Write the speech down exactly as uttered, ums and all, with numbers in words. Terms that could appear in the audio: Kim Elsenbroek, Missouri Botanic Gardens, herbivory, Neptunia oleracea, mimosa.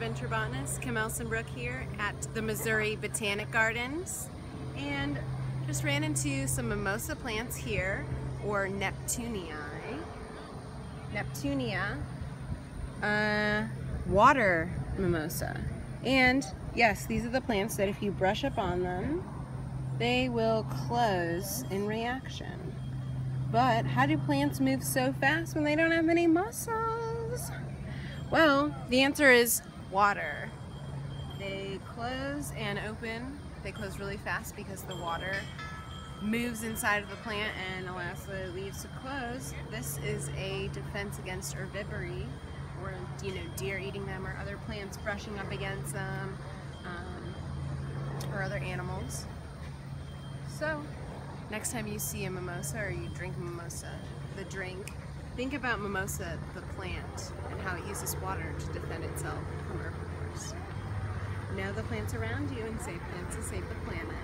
adventure botanist Kim Elsenbroek here at the Missouri Botanic Gardens, and just ran into some mimosa plants here, or Neptunia, Neptunia uh, water mimosa. And yes, these are the plants that if you brush up on them, they will close in reaction. But how do plants move so fast when they don't have any muscles? Well, the answer is water. They close and open. They close really fast because the water moves inside of the plant and allows the leaves to close. This is a defense against herbivory, or you know, deer eating them, or other plants brushing up against them, um, or other animals. So, next time you see a mimosa or you drink mimosa, the drink, think about mimosa, the plant, and how it uses water to defend itself from herbivores. Know the plants around you and save plants to save the planet.